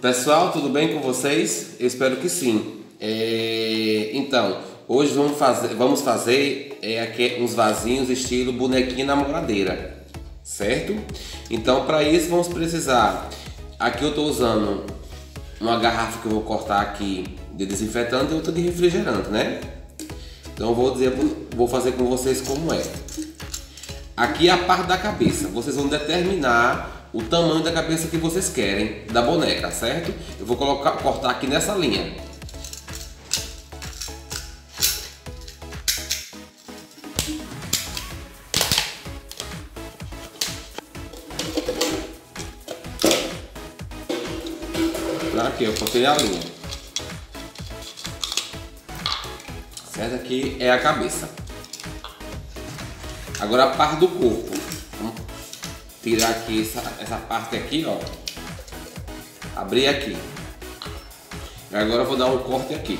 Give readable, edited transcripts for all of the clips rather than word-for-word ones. Pessoal, tudo bem com vocês? Eu espero que sim. Então, hoje vamos fazer aqui uns vasinhos estilo bonequinho na namoradeira, certo? Então, para isso vamos precisar. Aqui eu estou usando uma garrafa que eu vou cortar aqui de desinfetante e outra de refrigerante, né? Então vou fazer com vocês como é. Aqui é a parte da cabeça. Vocês vão determinar o tamanho da cabeça que vocês querem da boneca, certo? Eu vou cortar aqui nessa linha. Aqui eu cortei a linha. Certo? Aqui é a cabeça. Agora a parte do corpo. Tirar aqui essa parte aqui, ó, abrir aqui. Agora eu vou dar um corte aqui.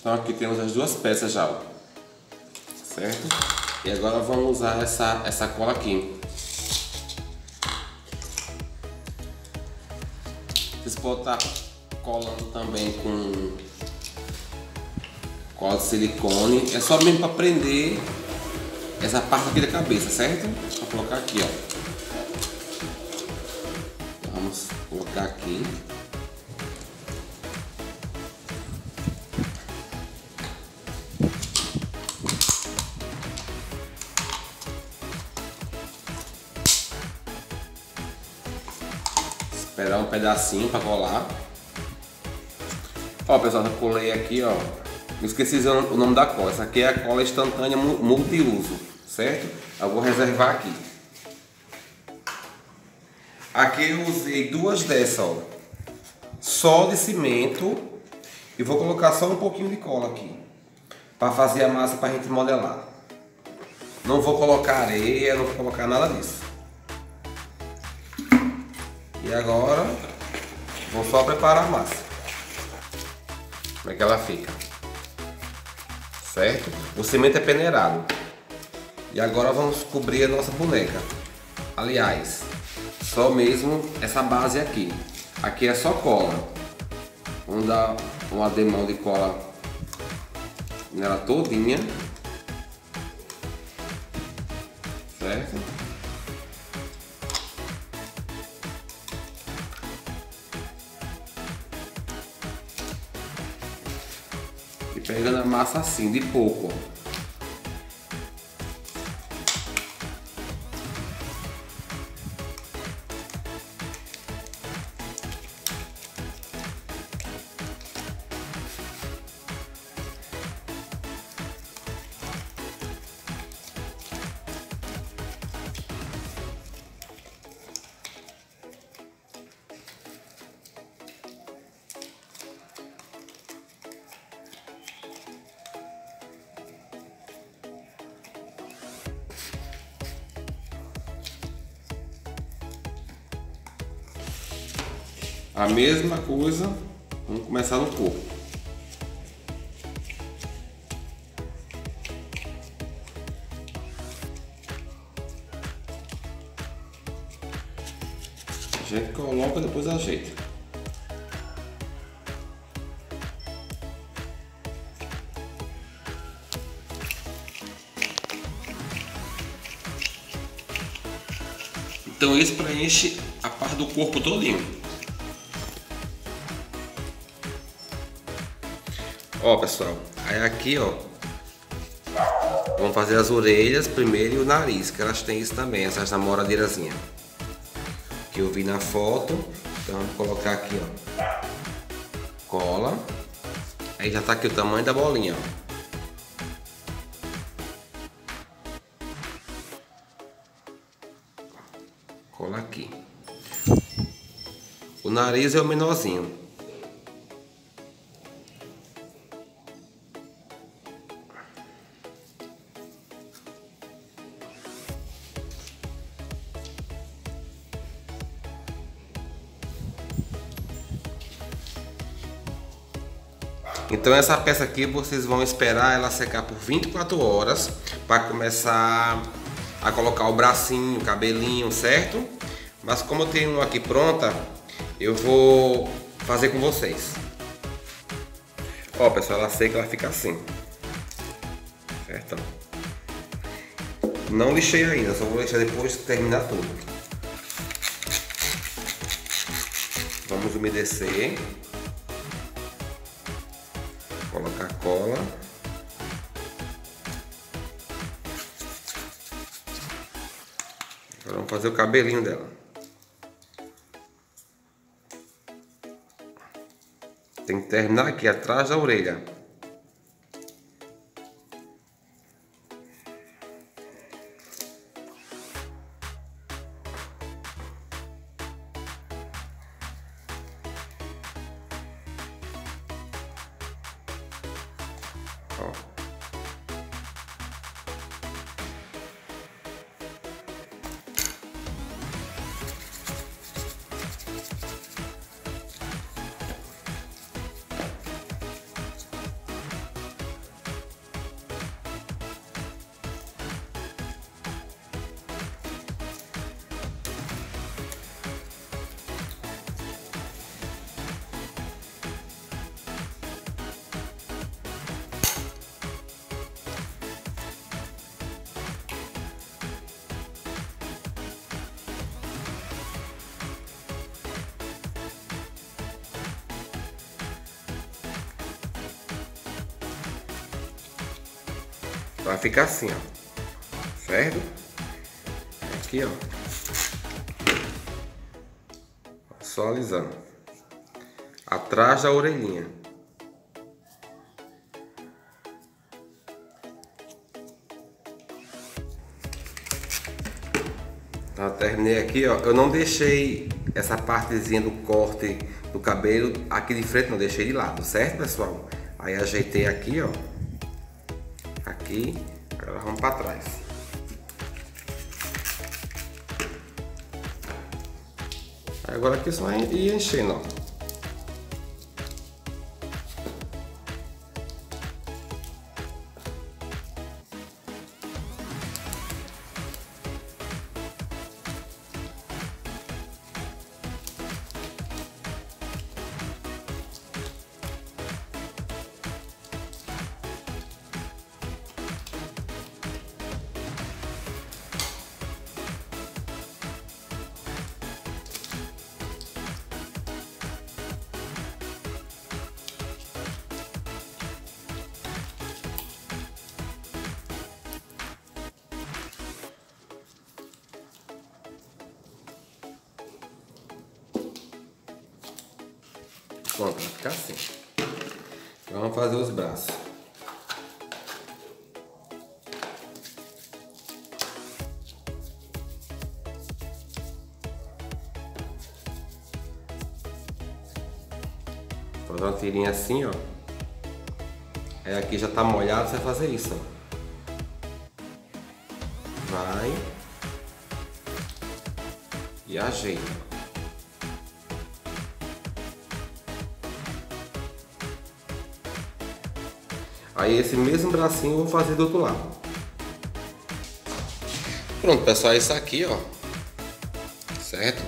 Então aqui temos as duas peças já, ó, certo? E agora vamos usar essa cola aqui. Vocês podem estar colando também com cola de silicone. É só mesmo para prender essa parte aqui da cabeça, certo? Vou colocar aqui, ó. Vamos colocar aqui. Esperar um pedacinho para colar. Ó, pessoal, já colei aqui, ó. Não esqueci o nome da cola. Essa aqui é a cola instantânea multiuso, certo? Eu vou reservar aqui. Aqui eu usei duas dessas, ó. Só de cimento. E vou colocar só um pouquinho de cola aqui, para fazer a massa para a gente modelar. Não vou colocar areia, não vou colocar nada disso. E agora, vou só preparar a massa. Como é que ela fica? Certo? O cimento é peneirado. E agora vamos cobrir a nossa boneca. Aliás, só mesmo essa base aqui. Aqui é só cola. Vamos dar uma demão de cola nela todinha. Certo? Pegando a massa assim, de pouco, ó. A mesma coisa, vamos começar no corpo. A gente coloca, depois ajeita. Então esse preenche a parte do corpo todinho. Ó, pessoal, aí aqui, ó, vamos fazer as orelhas primeiro e o nariz, que elas têm isso também, essas namoradeirazinhas que eu vi na foto. Então vamos colocar aqui, ó, cola. Aí já tá aqui o tamanho da bolinha, ó. Cola aqui. O nariz é o menorzinho. Então essa peça aqui vocês vão esperar ela secar por 24 horas para começar a colocar o bracinho, o cabelinho, certo? Mas como eu tenho uma aqui pronta, eu vou fazer com vocês. Ó pessoal, ela seca, ela fica assim, certo? Não lixei ainda, só vou lixar depois de terminar tudo. Vamos umedecer. Colocar a cola. Agora vamos fazer o cabelinho dela. Tem que terminar aqui atrás da orelha. Ó. Vai ficar assim, ó, certo? Aqui, ó, só alisando atrás da orelhinha. Tá, terminei aqui, ó. Eu não deixei essa partezinha do corte do cabelo aqui de frente, não, deixei de lado, certo, pessoal? Aí ajeitei aqui, ó. Aqui, agora vamos para trás. Agora aqui só ir enchendo, ó. Pronto, vai ficar assim. Então vamos fazer os braços. Vou dar uma tirinha assim, ó. Aí aqui já tá molhado, você vai fazer isso, ó. Vai. E ajeita. Aí esse mesmo bracinho eu vou fazer do outro lado. Pronto, pessoal, é isso aqui, ó. Certo?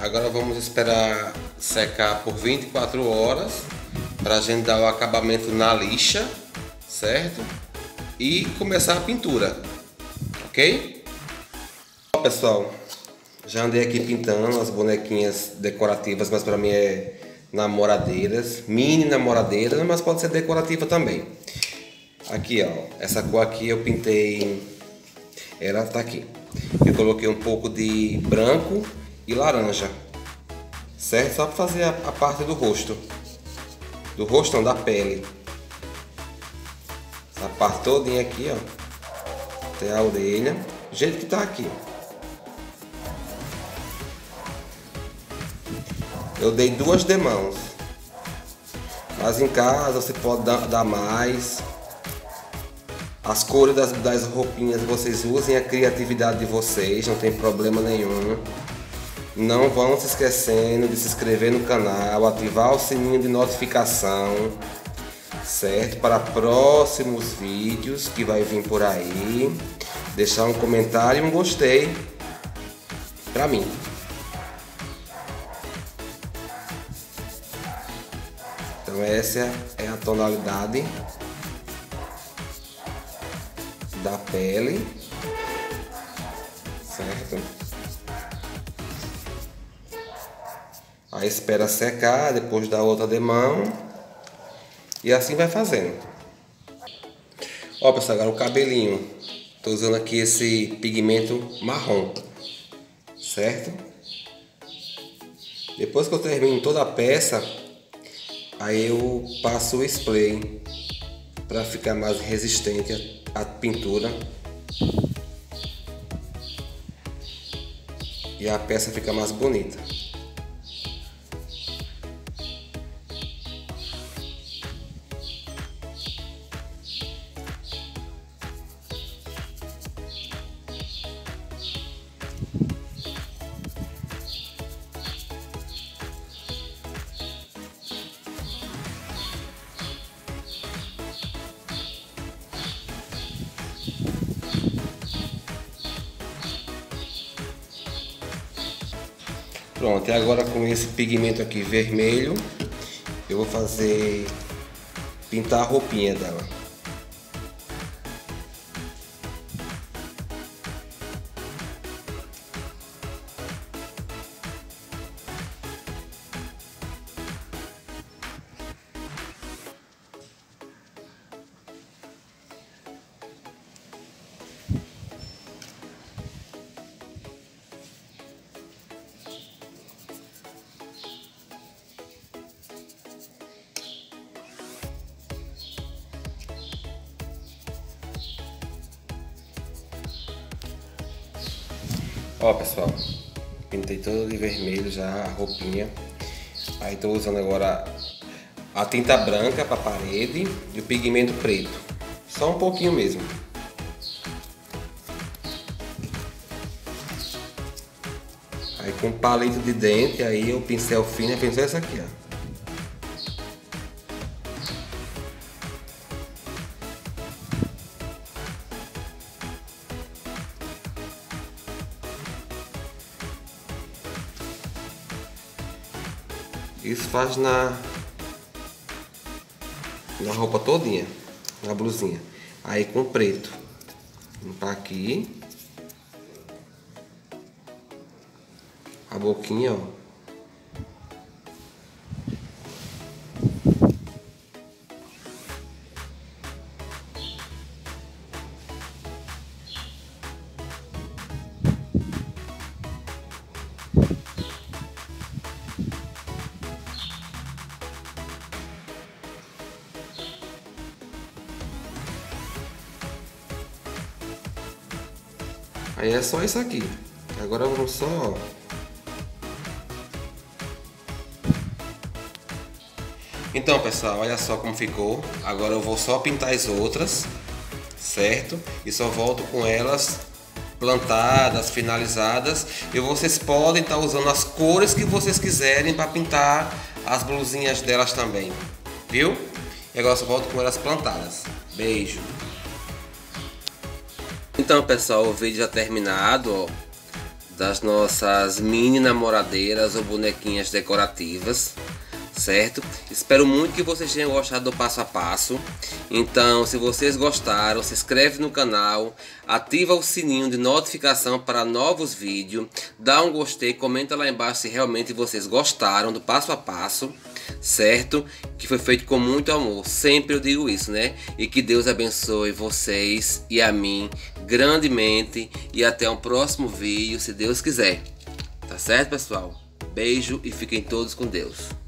Agora vamos esperar secar por 24 horas para a gente dar o acabamento na lixa, certo? E começar a pintura, ok? Bom, pessoal, já andei aqui pintando as bonequinhas decorativas, mas para mim é namoradeiras, mini namoradeiras, mas pode ser decorativa também. Aqui, ó, essa cor aqui eu pintei, ela tá aqui, eu coloquei um pouco de branco e laranja, certo? Só para fazer a parte do rosto não, da pele, essa parte todinha aqui, ó, até a orelha, do jeito que tá aqui. Eu dei duas demãos, mas em casa você pode dar mais. As cores das roupinhas vocês usem a criatividade de vocês, não tem problema nenhum. Não vão se esquecendo de se inscrever no canal, ativar o sininho de notificação. certo? Para próximos vídeos que vai vir por aí. Deixar um comentário e um gostei pra mim. Então essa é a tonalidade da pele, certo? Aí espera secar, depois dá outra demão e assim vai fazendo. Ó pessoal, agora o cabelinho, tô usando aqui esse pigmento marrom, certo? Depois que eu termino toda a peça, aí eu passo o spray para ficar mais resistente a pintura e a peça fica mais bonita. Pronto, e agora com esse pigmento aqui vermelho, eu vou fazer, pintar a roupinha dela. Ó pessoal, pintei toda de vermelho já a roupinha. Aí tô usando agora a tinta branca para parede e o pigmento preto, só um pouquinho mesmo. Aí com o palito de dente, aí o pincel fino, pincel esse aqui, ó. Isso faz na roupa todinha, na blusinha. Aí com preto, limpar aqui a boquinha, ó. Aí é só isso aqui. Agora vamos só Então pessoal, olha só como ficou. Agora eu vou só pintar as outras, certo? E só volto com elas plantadas, finalizadas. E vocês podem estar usando as cores que vocês quiserem para pintar as blusinhas delas também, viu? E agora eu só volto com elas plantadas. Beijo! Então pessoal, o vídeo já terminado, ó, das nossas mini namoradeiras ou bonequinhas decorativas, certo? Espero muito que vocês tenham gostado do passo a passo. Então, se vocês gostaram, se inscreve no canal, ativa o sininho de notificação para novos vídeos, dá um gostei, comenta lá embaixo se realmente vocês gostaram do passo a passo, certo? Que foi feito com muito amor, sempre eu digo isso, né? E que Deus abençoe vocês e a mim grandemente e até o próximo vídeo, se Deus quiser. Tá certo, pessoal? Beijo e fiquem todos com Deus.